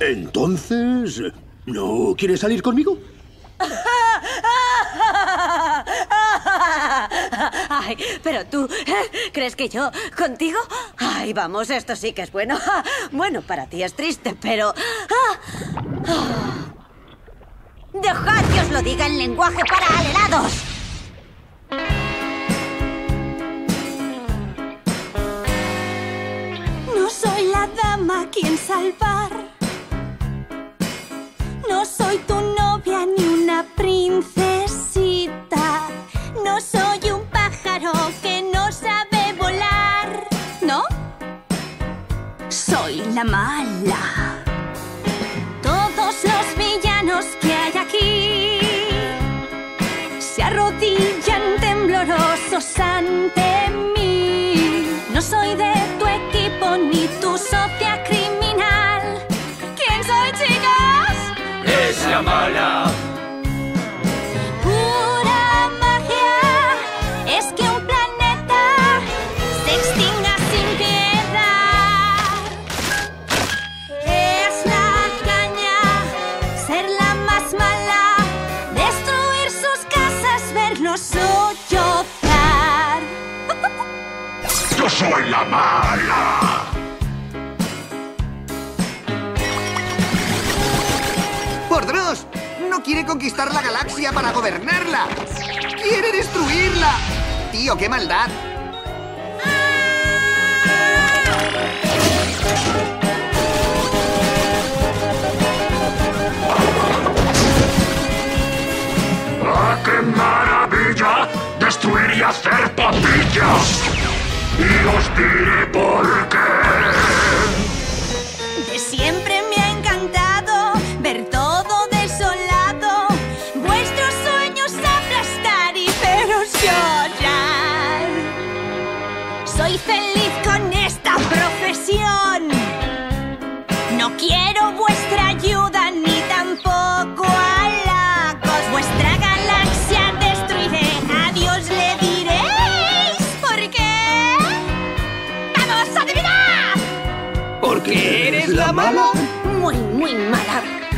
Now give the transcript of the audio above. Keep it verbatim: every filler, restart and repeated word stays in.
Entonces, ¿no quieres salir conmigo? Ay, pero tú, ¿eh? ¿Crees que yo contigo? Ay, vamos, esto sí que es bueno. Bueno, para ti es triste, pero... ¡Dejad que os lo diga en lenguaje para alelados! No soy la dama a quien salvar. No soy tu novia ni una princesita. No soy un pájaro que no sabe volar. ¿No? Soy la mala. Todos los villanos que hay aquí se arrodillan temblorosos ante mí. No soy de tu equipo ni tu socia criminal. ¿Quién soy, chicas? Es la mala. Pura magia es que un planeta se extinga sin piedad. Es la caña, ser la más mala, destruir sus casas, verlos sollozar. Yo soy la mala. ¡Por Dios! No quiere conquistar la galaxia para gobernarla. ¡Quiere destruirla! Tío, qué maldad. ¡Ah, qué maravilla! Destruir y hacer papillas. Y os diré por qué. De siempre me ha encantado ver todo. Soy feliz con esta profesión. No quiero vuestra ayuda ni tampoco halagos. Vuestra galaxia destruiré. A Dios le diréis. ¿Por qué? ¡Vamos, adivinad! Porque eres la mala. Muy, muy mala.